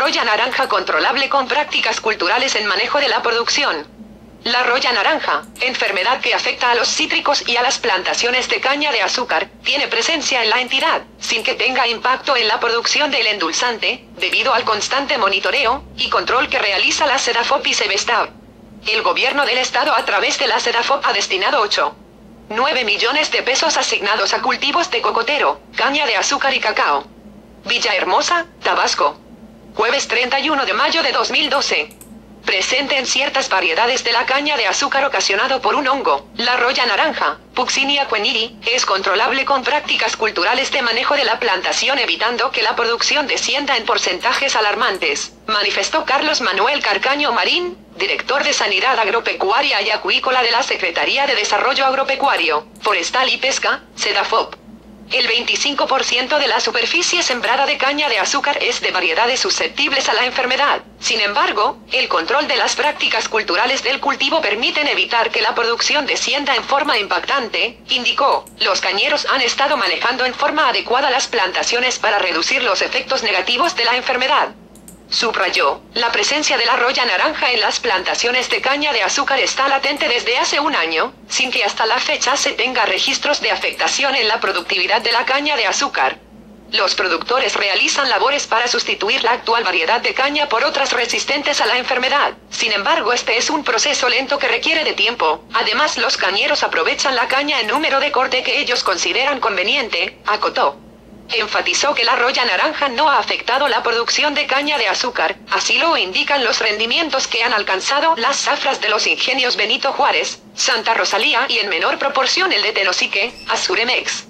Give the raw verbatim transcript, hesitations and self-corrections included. Roya Naranja controlable con prácticas culturales en manejo de la producción. La roya naranja, enfermedad que afecta a los cítricos y a las plantaciones de caña de azúcar, tiene presencia en la entidad, sin que tenga impacto en la producción del endulzante, debido al constante monitoreo y control que realiza la SEDAFOP y CEVESTAB. El gobierno del estado a través de la SEDAFOP ha destinado ocho punto nueve millones de pesos asignados a cultivos de cocotero, caña de azúcar y cacao. Villahermosa, Tabasco. Jueves treinta y uno de mayo de dos mil doce. Presente en ciertas variedades de la caña de azúcar ocasionado por un hongo, la roya naranja, Puccinia kuehnii, es controlable con prácticas culturales de manejo de la plantación evitando que la producción descienda en porcentajes alarmantes, manifestó Carlos Manuel Carcaño Marín, director de Sanidad Agropecuaria y Acuícola de la Secretaría de Desarrollo Agropecuario, Forestal y Pesca, SEDAFOP. El veinticinco por ciento de la superficie sembrada de caña de azúcar es de variedades susceptibles a la enfermedad. Sin embargo, el control de las prácticas culturales del cultivo permiten evitar que la producción descienda en forma impactante, indicó. Los cañeros han estado manejando en forma adecuada las plantaciones para reducir los efectos negativos de la enfermedad. Subrayó, la presencia de la roya naranja en las plantaciones de caña de azúcar está latente desde hace un año, sin que hasta la fecha se tenga registros de afectación en la productividad de la caña de azúcar. Los productores realizan labores para sustituir la actual variedad de caña por otras resistentes a la enfermedad. Sin embargo, este es un proceso lento que requiere de tiempo. Además, los cañeros aprovechan la caña en número de corte que ellos consideran conveniente, acotó. Enfatizó que la roya naranja no ha afectado la producción de caña de azúcar, así lo indican los rendimientos que han alcanzado las zafras de los ingenios Benito Juárez, Santa Rosalía y en menor proporción el de Tenosique, Azuremex.